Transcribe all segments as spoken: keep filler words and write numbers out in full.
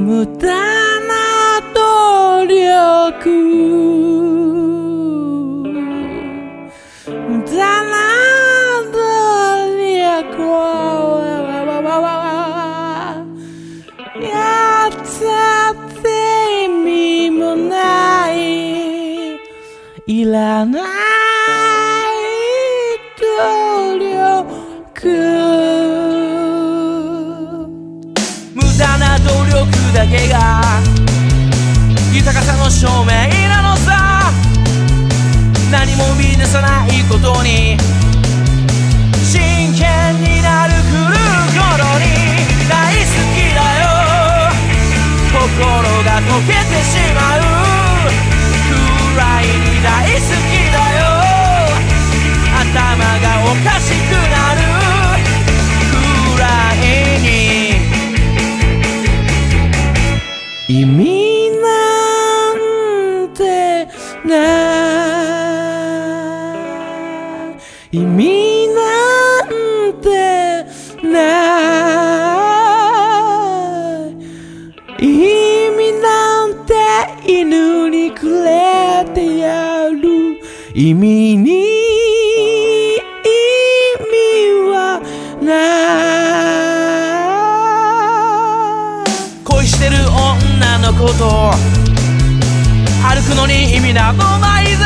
無駄な努力、無駄な努力をやったって意味もない、いらない努力、だけが豊かさの証明なのさ。何も見出さないことに真剣になる狂う頃に大好きだよ。心が溶けてしまうくらいに大好きだよ。頭がおかしくなるくらいに意味なんてない、意味なんてない、意味なんて犬にくれてやる、意味に意味はない。恋してる女のこと、歩くのに意味などないぜ。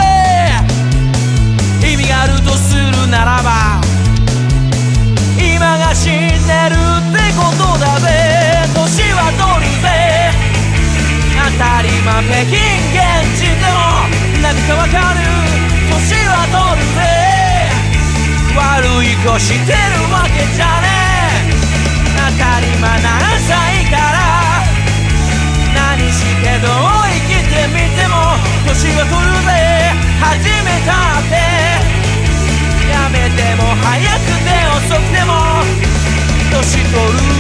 意味があるとするならば今が死んでるってことだぜ。年は取るぜ、当たり前。北京現地でもなぜかわかる、年は取るぜ。悪い子してるわけじゃねえ、当たり前。ななさいから何してどう生きてみても年は取るぜ。始めたってやめても早くて遅くても年取る。